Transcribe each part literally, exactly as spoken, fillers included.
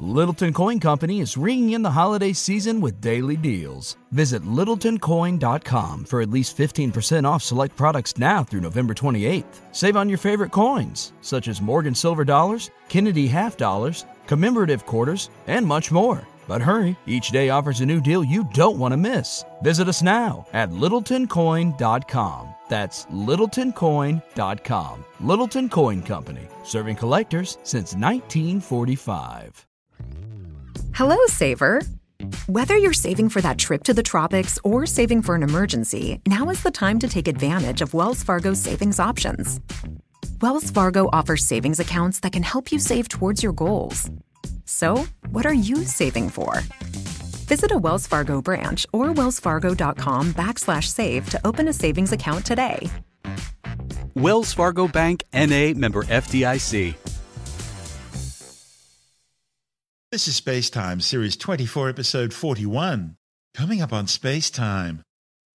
Littleton Coin Company is ringing in the holiday season with daily deals. Visit littleton coin dot com for at least fifteen percent off select products now through November twenty-eighth. Save on your favorite coins, such as Morgan Silver Dollars, Kennedy Half Dollars, Commemorative Quarters, and much more. But hurry, each day offers a new deal you don't want to miss. Visit us now at littleton coin dot com. That's littleton coin dot com. Littleton Coin Company, serving collectors since nineteen forty-five. Hello, saver. Whether you're saving for that trip to the tropics or saving for an emergency, now is the time to take advantage of Wells Fargo's savings options. Wells Fargo offers savings accounts that can help you save towards your goals. So, what are you saving for? Visit a Wells Fargo branch or wellsfargo.com backslash save to open a savings account today. Wells Fargo Bank, N A, member F D I C. This is Space Time, Series twenty-four, Episode forty-one. Coming up on Space Time,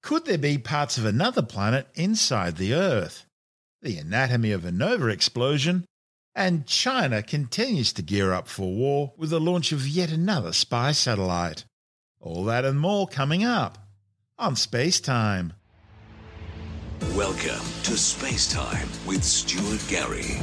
could there be parts of another planet inside the Earth? The anatomy of a nova explosion, and China continues to gear up for war with the launch of yet another spy satellite. All that and more coming up on Space Time. Welcome to Space Time with Stuart Gary.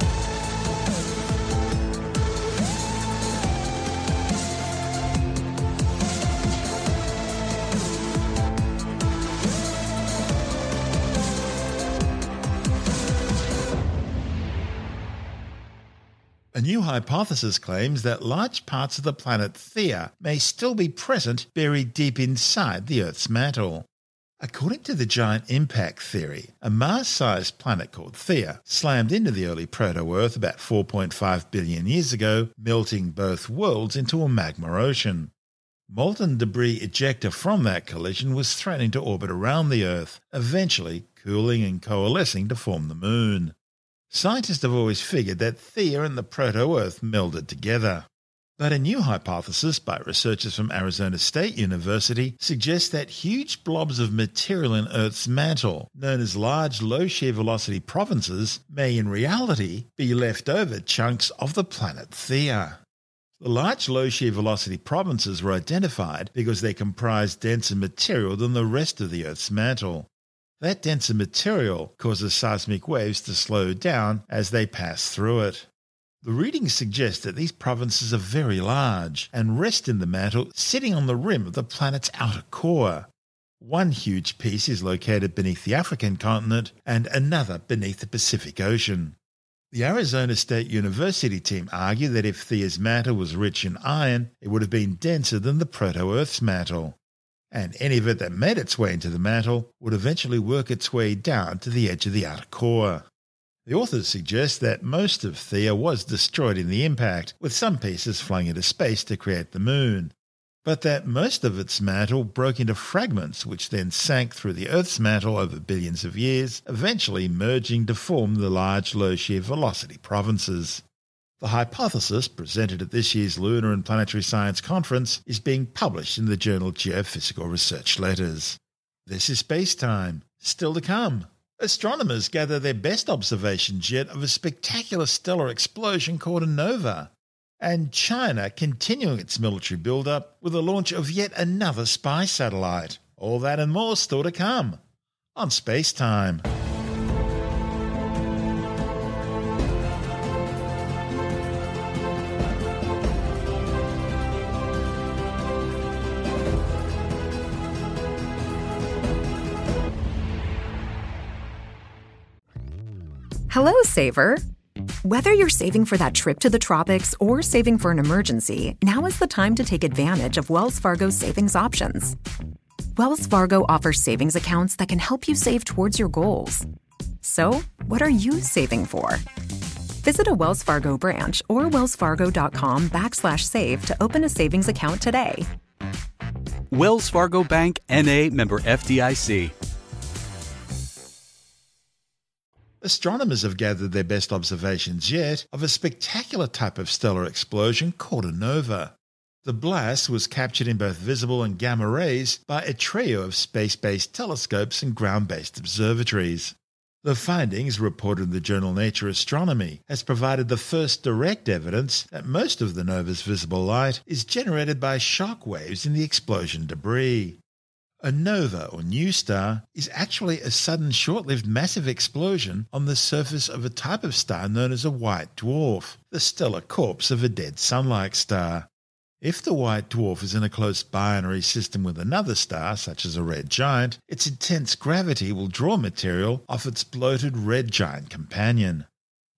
A new hypothesis claims that large parts of the planet Theia may still be present buried deep inside the Earth's mantle. According to the giant impact theory, a Mars-sized planet called Theia slammed into the early proto-Earth about four point five billion years ago, melting both worlds into a magma ocean. Molten debris ejecta from that collision was threatening to orbit around the Earth, eventually cooling and coalescing to form the Moon. Scientists have always figured that Theia and the proto-Earth melded together. But a new hypothesis by researchers from Arizona State University suggests that huge blobs of material in Earth's mantle, known as large low shear velocity provinces, may in reality be leftover chunks of the planet Theia. The large low shear velocity provinces were identified because they comprised denser material than the rest of the Earth's mantle. That denser material causes seismic waves to slow down as they pass through it. The readings suggest that these provinces are very large and rest in the mantle sitting on the rim of the planet's outer core. One huge piece is located beneath the African continent and another beneath the Pacific Ocean. The Arizona State University team argue that if Theia's mantle was rich in iron, it would have been denser than the proto-Earth's mantle, and any of it that made its way into the mantle would eventually work its way down to the edge of the outer core. The authors suggest that most of Theia was destroyed in the impact, with some pieces flung into space to create the Moon, but that most of its mantle broke into fragments which then sank through the Earth's mantle over billions of years, eventually merging to form the large low-shear velocity provinces. The hypothesis, presented at this year's Lunar and Planetary Science Conference, is being published in the journal Geophysical Research Letters. This is Space Time. Still to come, astronomers gather their best observations yet of a spectacular stellar explosion called a nova, and China continuing its military build-up with the launch of yet another spy satellite. All that and more still to come on Space Time. Hello, saver. Whether you're saving for that trip to the tropics or saving for an emergency, now is the time to take advantage of Wells Fargo's savings options. Wells Fargo offers savings accounts that can help you save towards your goals. So, what are you saving for? Visit a Wells Fargo branch or wellsfargo.com backslash save to open a savings account today. Wells Fargo Bank, N A, member F D I C. Astronomers have gathered their best observations yet of a spectacular type of stellar explosion called a nova. The blast was captured in both visible and gamma rays by a trio of space-based telescopes and ground-based observatories. The findings, reported in the journal Nature Astronomy, has provided the first direct evidence that most of the nova's visible light is generated by shock waves in the explosion debris. A nova, or new star, is actually a sudden short-lived massive explosion on the surface of a type of star known as a white dwarf, the stellar corpse of a dead sun-like star. If the white dwarf is in a close binary system with another star, such as a red giant, its intense gravity will draw material off its bloated red giant companion.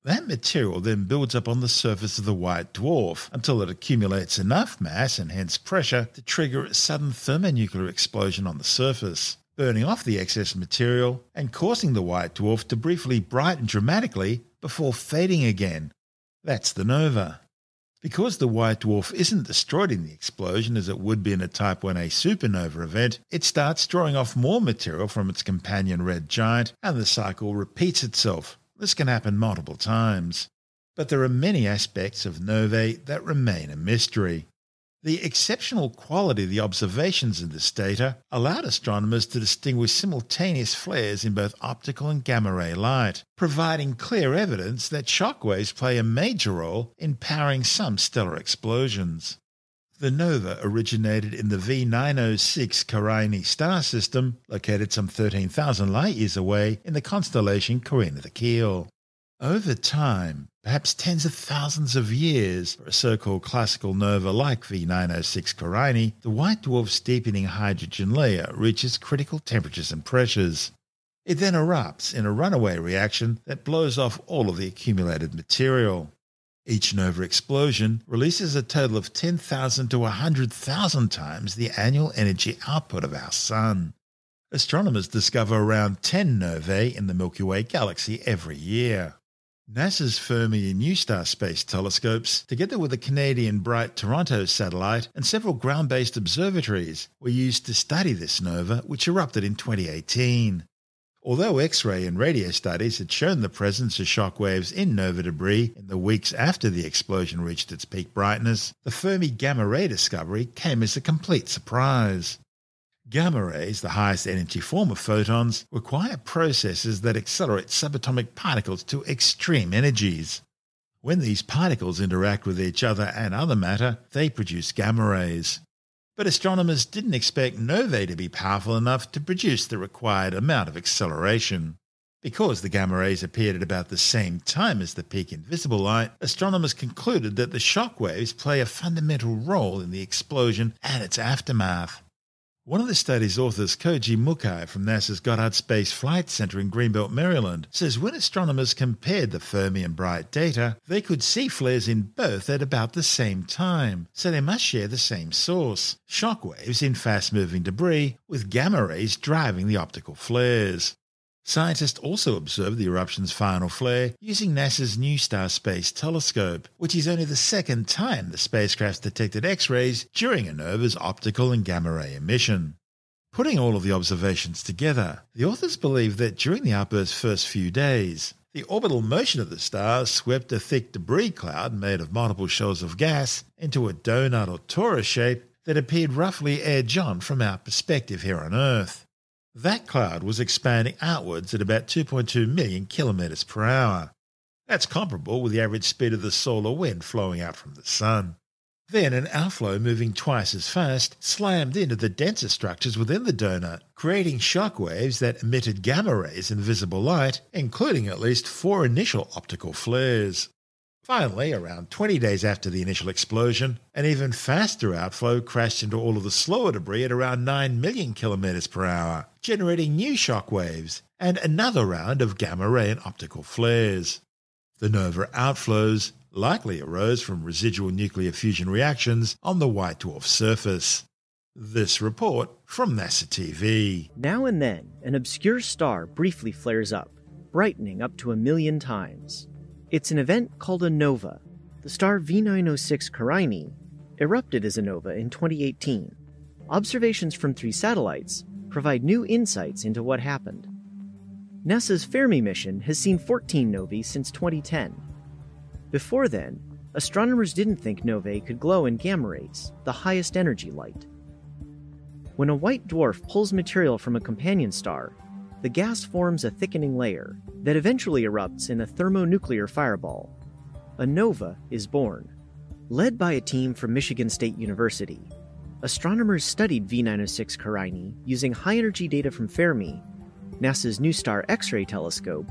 That material then builds up on the surface of the white dwarf until it accumulates enough mass and hence pressure to trigger a sudden thermonuclear explosion on the surface, burning off the excess material and causing the white dwarf to briefly brighten dramatically before fading again. That's the nova. Because the white dwarf isn't destroyed in the explosion as it would be in a type one A supernova event, it starts drawing off more material from its companion red giant, and the cycle repeats itself. This can happen multiple times. But there are many aspects of novae that remain a mystery. The exceptional quality of the observations in this data allowed astronomers to distinguish simultaneous flares in both optical and gamma-ray light, providing clear evidence that shock waves play a major role in powering some stellar explosions. The nova originated in the V nine oh six Carinae star system, located some thirteen thousand light-years away in the constellation Carina the Keel. Over time, perhaps tens of thousands of years, for a so-called classical nova like V nine oh six Carinae, the white dwarf's deepening hydrogen layer reaches critical temperatures and pressures. It then erupts in a runaway reaction that blows off all of the accumulated material. Each nova explosion releases a total of ten thousand to one hundred thousand times the annual energy output of our Sun. Astronomers discover around ten novae in the Milky Way galaxy every year. NASA's Fermi and NuSTAR space telescopes, together with the Canadian BRITE-Toronto satellite and several ground-based observatories, were used to study this nova, which erupted in twenty eighteen. Although X-ray and radio studies had shown the presence of shock waves in nova debris in the weeks after the explosion reached its peak brightness, the Fermi gamma-ray discovery came as a complete surprise. Gamma rays, the highest energy form of photons, require processes that accelerate subatomic particles to extreme energies. When these particles interact with each other and other matter, they produce gamma rays. But astronomers didn't expect novae to be powerful enough to produce the required amount of acceleration. Because the gamma rays appeared at about the same time as the peak in visible light, astronomers concluded that the shock waves play a fundamental role in the explosion and its aftermath. One of the study's authors, Koji Mukai from NASA's Goddard Space Flight Center in Greenbelt, Maryland, says when astronomers compared the Fermi and BRITE data, they could see flares in both at about the same time, so they must share the same source, shock waves in fast-moving debris, with gamma rays driving the optical flares. Scientists also observed the eruption's final flare using NASA's NuSTAR Space Telescope, which is only the second time the spacecraft detected X-rays during a nova's optical and gamma-ray emission. Putting all of the observations together, the authors believe that during the outburst's first few days, the orbital motion of the star swept a thick debris cloud made of multiple shells of gas into a donut or torus shape that appeared roughly edge-on from our perspective here on Earth. That cloud was expanding outwards at about two point two million kilometres per hour. That's comparable with the average speed of the solar wind flowing out from the Sun. Then an outflow moving twice as fast slammed into the denser structures within the donut, creating shock waves that emitted gamma rays and visible light, including at least four initial optical flares. Finally, around twenty days after the initial explosion, an even faster outflow crashed into all of the slower debris at around nine million kilometres per hour, generating new shock waves and another round of gamma-ray and optical flares. The nova outflows likely arose from residual nuclear fusion reactions on the white dwarf surface. This report from NASA T V. Now and then, an obscure star briefly flares up, brightening up to a million times. It's an event called a nova. The star V nine oh six Carinae erupted as a nova in twenty eighteen. Observations from three satellites provide new insights into what happened. NASA's Fermi mission has seen fourteen novae since twenty ten. Before then, astronomers didn't think novae could glow in gamma rays, the highest energy light. When a white dwarf pulls material from a companion star, the gas forms a thickening layer that eventually erupts in a thermonuclear fireball. A nova is born. Led by a team from Michigan State University, astronomers studied V nine oh six Carinae using high-energy data from Fermi, NASA's NuSTAR X-ray telescope,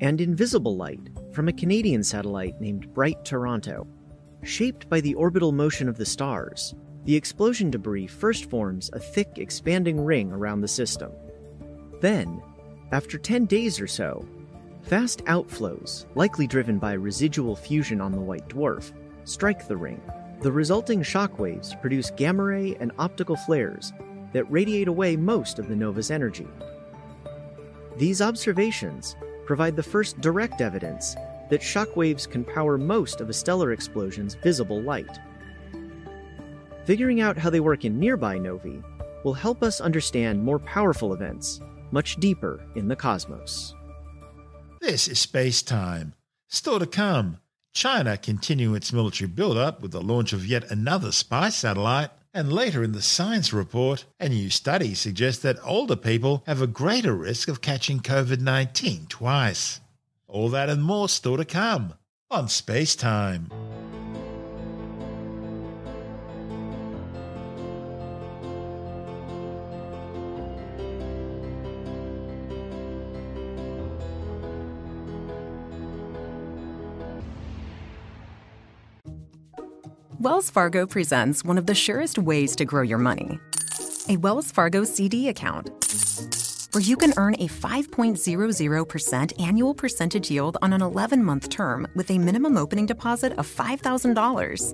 and invisible light from a Canadian satellite named BRITE-Toronto. Shaped by the orbital motion of the stars, the explosion debris first forms a thick, expanding ring around the system. Then, after ten days or so, fast outflows, likely driven by residual fusion on the white dwarf, strike the ring. The resulting shockwaves produce gamma ray and optical flares that radiate away most of the nova's energy. These observations provide the first direct evidence that shockwaves can power most of a stellar explosion's visible light. Figuring out how they work in nearby novae will help us understand more powerful events, much deeper in the cosmos. This is Space Time. Still to come, China continuing its military buildup with the launch of yet another spy satellite, and later in the science report, a new study suggests that older people have a greater risk of catching COVID nineteen twice. All that and more still to come on Space Time. Wells Fargo presents one of the surest ways to grow your money, a Wells Fargo C D account, where you can earn a five point zero zero percent annual percentage yield on an eleven month term with a minimum opening deposit of five thousand dollars.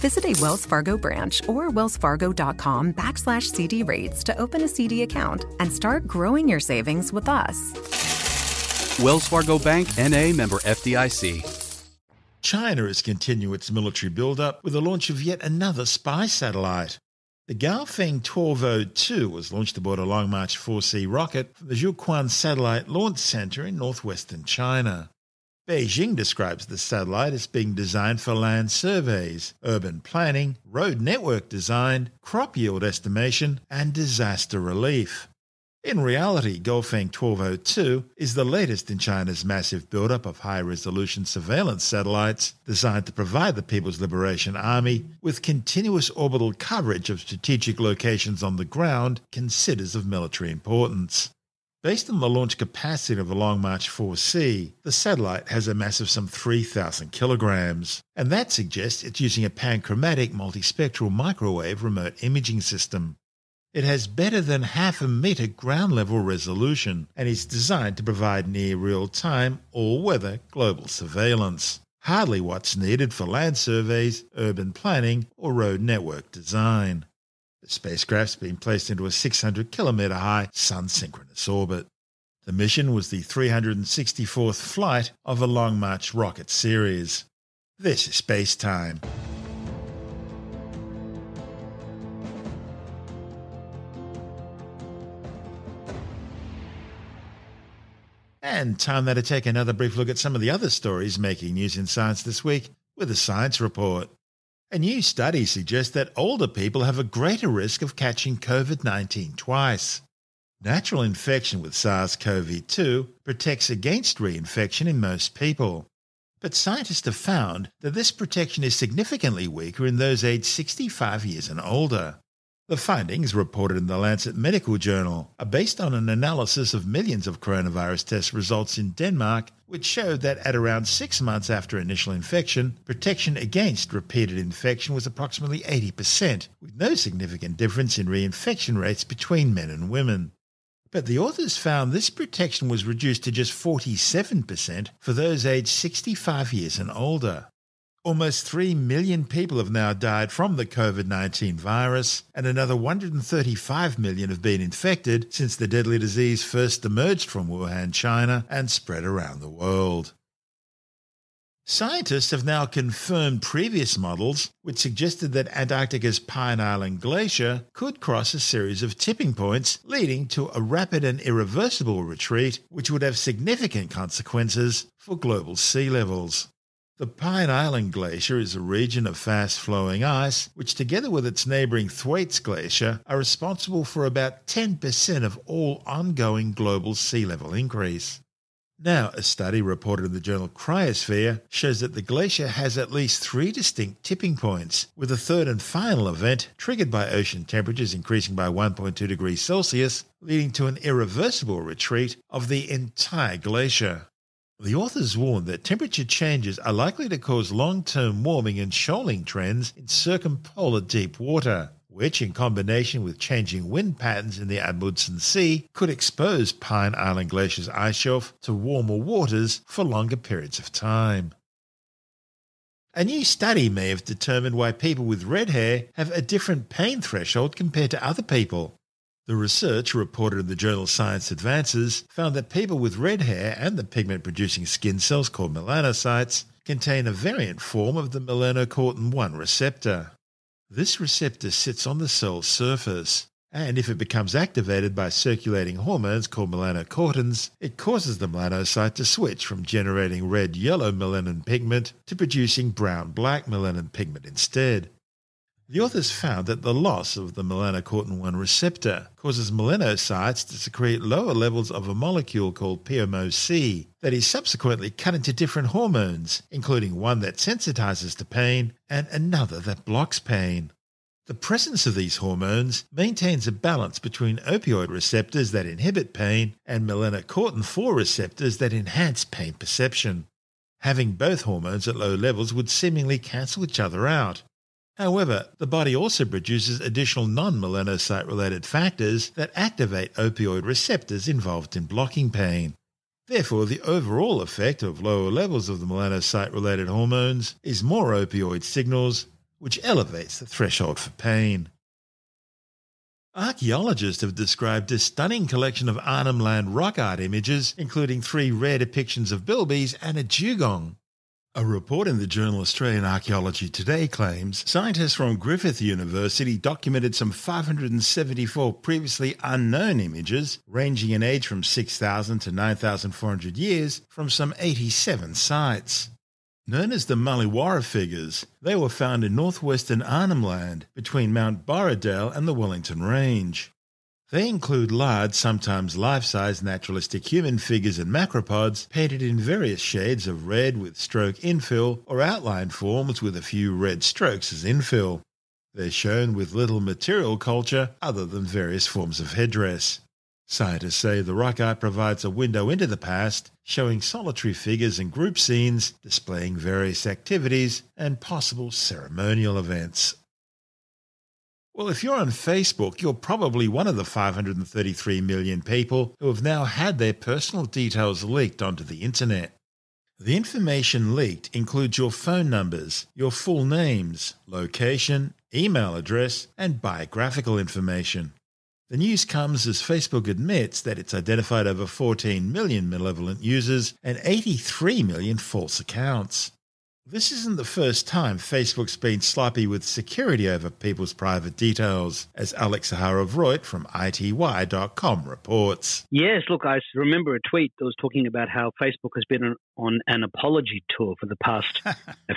Visit a Wells Fargo branch or wellsfargo.com backslash CD rates to open a C D account and start growing your savings with us. Wells Fargo Bank, N A, member F D I C. China is continuing its military buildup with the launch of yet another spy satellite. The Gaofen twelve oh two was launched aboard a Long March four C rocket from the Jiuquan Satellite Launch Center in northwestern China. Beijing describes the satellite as being designed for land surveys, urban planning, road network design, crop yield estimation, and disaster relief. In reality, Gaofen twelve oh two is the latest in China's massive buildup of high-resolution surveillance satellites designed to provide the People's Liberation Army with continuous orbital coverage of strategic locations on the ground considered of military importance. Based on the launch capacity of the Long March four C, the satellite has a mass of some three thousand kilograms, and that suggests it's using a panchromatic multispectral microwave remote imaging system. It has better than half a metre ground-level resolution and is designed to provide near real-time, all-weather global surveillance, hardly what's needed for land surveys, urban planning or road network design. The spacecraft's been placed into a six hundred kilometre high sun-synchronous orbit. The mission was the three hundred sixty-fourth flight of a Long March rocket series. This is Space Time. And time now to take another brief look at some of the other stories making news in science this week with a science report. A new study suggests that older people have a greater risk of catching COVID nineteen twice. Natural infection with SARS CoV two protects against reinfection in most people, but scientists have found that this protection is significantly weaker in those aged sixty-five years and older. The findings, reported in the Lancet Medical Journal, are based on an analysis of millions of coronavirus test results in Denmark, which showed that at around six months after initial infection, protection against repeated infection was approximately eighty percent, with no significant difference in reinfection rates between men and women. But the authors found this protection was reduced to just forty-seven percent for those aged sixty-five years and older. Almost three million people have now died from the COVID nineteen virus, and another one hundred thirty-five million have been infected since the deadly disease first emerged from Wuhan, China, and spread around the world. Scientists have now confirmed previous models which suggested that Antarctica's Pine Island Glacier could cross a series of tipping points leading to a rapid and irreversible retreat, which would have significant consequences for global sea levels. The Pine Island Glacier is a region of fast-flowing ice, which together with its neighbouring Thwaites Glacier are responsible for about ten percent of all ongoing global sea level increase. Now, a study reported in the journal Cryosphere shows that the glacier has at least three distinct tipping points, with a third and final event triggered by ocean temperatures increasing by one point two degrees Celsius, leading to an irreversible retreat of the entire glacier. The authors warn that temperature changes are likely to cause long-term warming and shoaling trends in circumpolar deep water, which, in combination with changing wind patterns in the Amundsen Sea, could expose Pine Island Glacier's ice shelf to warmer waters for longer periods of time. A new study may have determined why people with red hair have a different pain threshold compared to other people. The research, reported in the journal Science Advances, found that people with red hair and the pigment-producing skin cells called melanocytes contain a variant form of the melanocortin one receptor. This receptor sits on the cell's surface, and if it becomes activated by circulating hormones called melanocortins, it causes the melanocyte to switch from generating red-yellow melanin pigment to producing brown-black melanin pigment instead. The authors found that the loss of the melanocortin one receptor causes melanocytes to secrete lower levels of a molecule called P M O C that is subsequently cut into different hormones, including one that sensitizes to pain and another that blocks pain. The presence of these hormones maintains a balance between opioid receptors that inhibit pain and melanocortin four receptors that enhance pain perception. Having both hormones at low levels would seemingly cancel each other out. However, the body also produces additional non-melanocyte-related factors that activate opioid receptors involved in blocking pain. Therefore, the overall effect of lower levels of the melanocyte-related hormones is more opioid signals, which elevates the threshold for pain. Archaeologists have described a stunning collection of Arnhem Land rock art images, including three rare depictions of bilbies and a dugong. A report in the journal Australian Archaeology Today claims scientists from Griffith University documented some five hundred seventy-four previously unknown images, ranging in age from six thousand to nine thousand four hundred years, from some eighty-seven sites. Known as the Mulliwarra figures, they were found in northwestern Arnhem Land, between Mount Borrowdale and the Wellington Range. They include large, sometimes life-size naturalistic human figures and macropods painted in various shades of red with stroke infill or outline forms with a few red strokes as infill. They're shown with little material culture other than various forms of headdress. Scientists say the rock art provides a window into the past, showing solitary figures and group scenes, displaying various activities and possible ceremonial events. Well, if you're on Facebook, you're probably one of the five hundred thirty-three million people who have now had their personal details leaked onto the internet. The information leaked includes your phone numbers, your full names, location, email address, and biographical information. The news comes as Facebook admits that it's identified over fourteen million malevolent users and eighty-three million false accounts. This isn't the first time Facebook's been sloppy with security over people's private details, as Alex Zaharoff from I T Y dot com reports. Yes, look, I remember a tweet that was talking about how Facebook has been on an apology tour for the past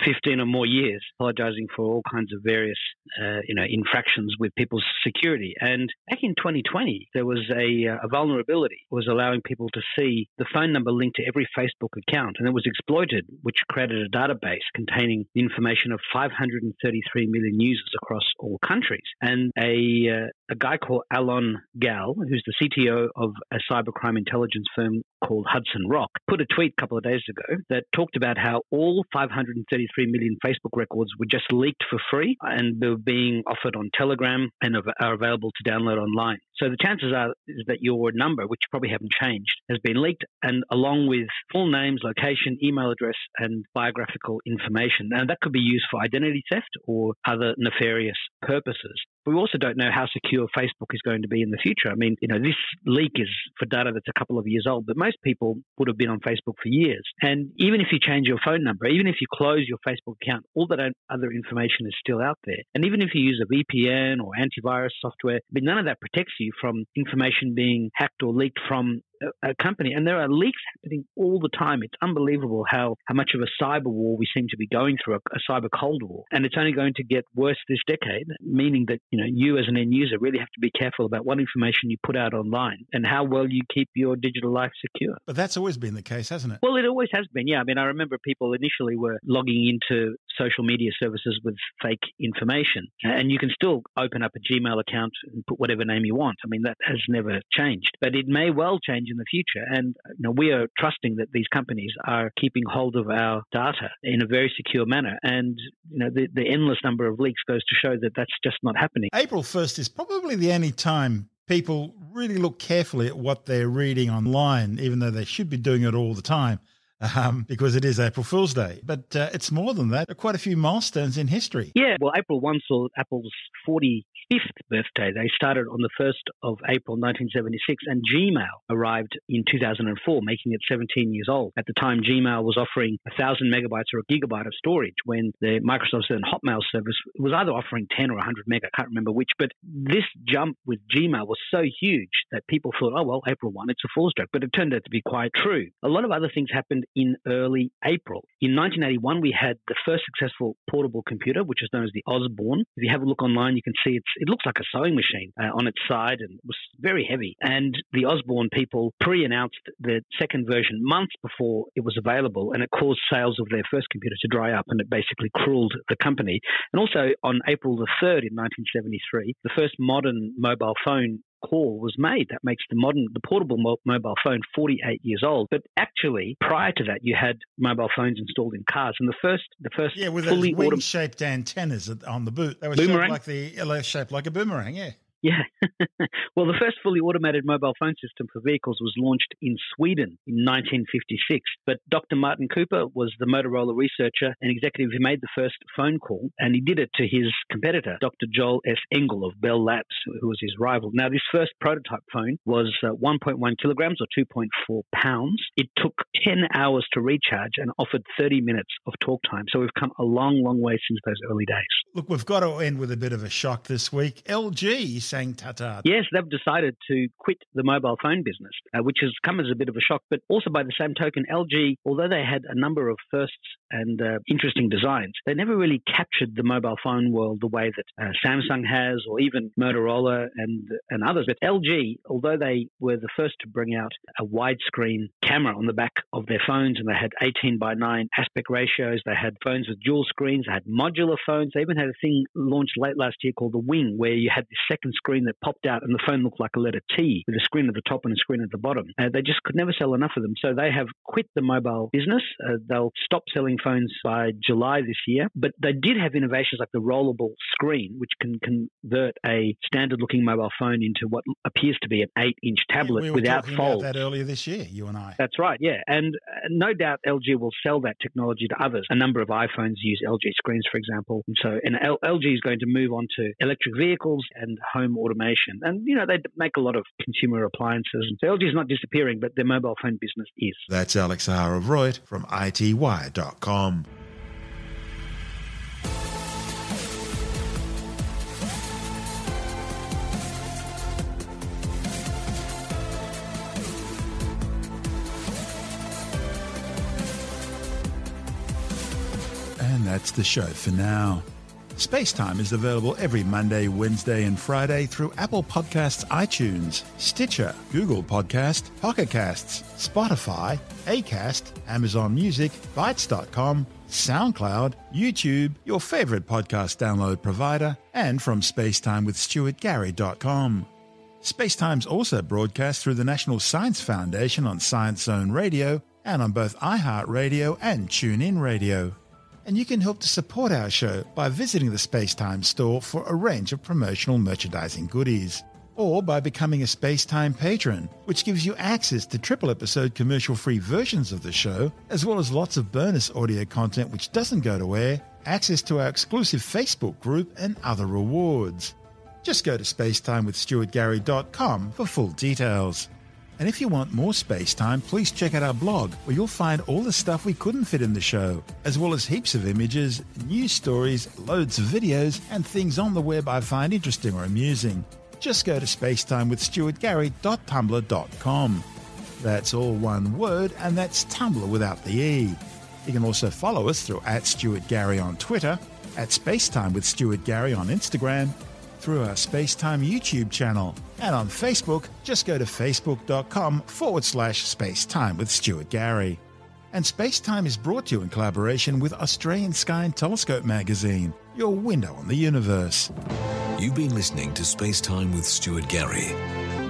fifteen or more years, apologising for all kinds of various uh, you know, infractions with people's security. And back in twenty twenty, there was a, a vulnerability that was allowing people to see the phone number linked to every Facebook account, and it was exploited, which created a database containing the information of five hundred thirty-three million users across all countries. And a, uh, a guy called Alon Gal, who's the C T O of a cybercrime intelligence firm called Hudson Rock, put a tweet a couple of days ago that talked about how all five hundred thirty-three million Facebook records were just leaked for free and they were being offered on Telegram and are available to download online. So the chances are is that your number, which you probably haven't changed, has been leaked, and along with full names, location, email address, and biographical information. Now, that could be used for identity theft or other nefarious purposes. But we also don't know how secure Facebook is going to be in the future. I mean, you know, this leak is for data that's a couple of years old, but most people would have been on Facebook for years. And even if you change your phone number, even if you close your Facebook account, all that other information is still out there. And even if you use a V P N or antivirus software, I mean, none of that protects you from information being hacked or leaked from a company. And there are leaks happening all the time. It's unbelievable how, how much of a cyber war we seem to be going through, a, a cyber cold war. And it's only going to get worse this decade, meaning that, you know, you as an end user really have to be careful about what information you put out online and how well you keep your digital life secure. But that's always been the case, hasn't it? Well, it always has been, yeah. I mean, I remember people initially were logging into social media services with fake information. And you can still open up a Gmail account and put whatever name you want. I mean, that has never changed. But it may well change in the future. And you know, we are trusting that these companies are keeping hold of our data in a very secure manner. And you know, the, the endless number of leaks goes to show that that's just not happening. April first is probably the only time people really look carefully at what they're reading online, even though they should be doing it all the time. Um, because it is April Fool's Day. But uh, it's more than that. There are quite a few milestones in history. Yeah, well, April first saw Apple's forty-fifth birthday. They started on the first of April nineteen seventy-six, and Gmail arrived in two thousand four, making it seventeen years old. At the time, Gmail was offering one thousand megabytes or a gigabyte of storage when the Microsoft and Hotmail service was either offering ten or one hundred meg, I can't remember which. But this jump with Gmail was so huge that people thought, oh, well, April first, it's a fool's joke. But it turned out to be quite true. A lot of other things happened in early April. In nineteen eighty-one, we had the first successful portable computer, which is known as the Osborne. If you have a look online, you can see it's, it looks like a sewing machine uh, on its side, and it was very heavy. And the Osborne people pre-announced the second version months before it was available, and it caused sales of their first computer to dry up, and it basically crueled the company. And also on April the third in nineteen seventy-three, the first modern mobile phone call was made. That makes the modern, the portable mo mobile phone forty-eight years old. But actually, prior to that, you had mobile phones installed in cars, and the first, the first yeah, with fully those wing-shaped antennas on the boot. They were shaped like the shaped like a boomerang. Yeah. Yeah. Well, the first fully automated mobile phone system for vehicles was launched in Sweden in nineteen fifty-six. But Doctor Martin Cooper was the Motorola researcher and executive who made the first phone call, and he did it to his competitor, Doctor Joel S. Engel of Bell Labs, who was his rival. Now, this first prototype phone was uh, one point one kilograms or two point four pounds. It took ten hours to recharge and offered thirty minutes of talk time. So we've come a long, long way since those early days. Look, we've got to end with a bit of a shock this week. L G saying ta-ta. Yes, they've decided to quit the mobile phone business, uh, which has come as a bit of a shock. But also by the same token, L G, although they had a number of firsts and uh, interesting designs, they never really captured the mobile phone world the way that uh, Samsung has, or even Motorola and, and others. But L G, although they were the first to bring out a widescreen camera on the back of their phones, and they had eighteen by nine aspect ratios, they had phones with dual screens, they had modular phones, they even had a thing launched late last year called the Wing, where you had this second screen that popped out and the phone looked like a letter T, with a screen at the top and a screen at the bottom. Uh, they just could never sell enough of them. So they have quit the mobile business. Uh, they'll stop selling phones by July this year. But they did have innovations like the rollable screen, which can convert a standard-looking mobile phone into what appears to be an eight-inch tablet yeah, we without fold. We were talking about that earlier this year, you and I. That's right, yeah. And uh, no doubt L G will sell that technology to others. A number of iPhones use L G screens, for example. And so and L G is going to move on to electric vehicles and home automation. And, you know, they make a lot of consumer appliances. So L G is not disappearing, but their mobile phone business is. That's Alex Zaharoff Royd from I T Y dot com. And that's the show for now. Spacetime is available every Monday, Wednesday and Friday through Apple Podcasts, iTunes, Stitcher, Google Podcast, Pocket Casts, Spotify, Acast, Amazon Music, Bytes dot com, SoundCloud, YouTube, your favorite podcast download provider, and from Spacetime with Stuart Gary dot com. Spacetime's also broadcast through the National Science Foundation on Science Zone Radio and on both iHeartRadio and TuneIn Radio. And you can help to support our show by visiting the Spacetime store for a range of promotional merchandising goodies, or by becoming a Spacetime patron, which gives you access to triple episode commercial-free versions of the show, as well as lots of bonus audio content which doesn't go to air, access to our exclusive Facebook group, and other rewards. Just go to Spacetime with Stuart Gary dot com for full details. And if you want more Spacetime, please check out our blog, where you'll find all the stuff we couldn't fit in the show, as well as heaps of images, news stories, loads of videos, and things on the web I find interesting or amusing. Just go to Spacetime with Stuart Gary dot tumblr dot com. That's all one word, and that's Tumblr without the E. You can also follow us through at Stuart Gary on Twitter, at Spacetime with Stuart Gary on Instagram, through our Spacetime YouTube channel, and on Facebook, just go to facebook.com forward slash Spacetime with Stuart Gary. And Spacetime is brought to you in collaboration with Australian Sky and Telescope magazine, your window on the universe. You've been listening to Spacetime with Stuart Gary.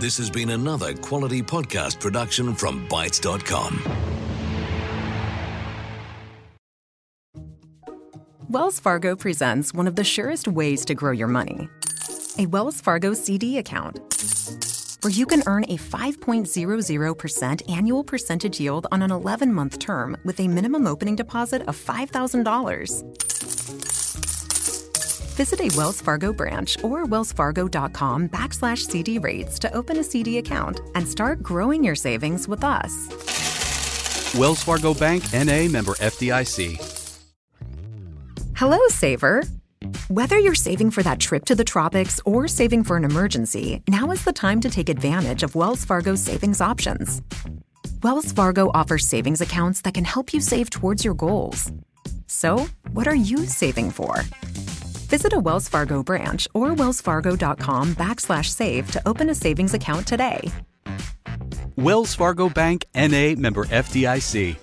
This has been another quality podcast production from Bytes dot com. Wells Fargo presents one of the surest ways to grow your money. A Wells Fargo C D account where you can earn a five point zero zero percent annual percentage yield on an eleven-month term with a minimum opening deposit of five thousand dollars. Visit a Wells Fargo branch or wellsfargo.com backslash CD rates to open a C D account and start growing your savings with us. Wells Fargo Bank, N A, member F D I C. Hello, saver. Whether you're saving for that trip to the tropics or saving for an emergency, now is the time to take advantage of Wells Fargo's savings options. Wells Fargo offers savings accounts that can help you save towards your goals. So, what are you saving for? Visit a Wells Fargo branch or wellsfargo.com backslash save to open a savings account today. Wells Fargo Bank, N A, member F D I C.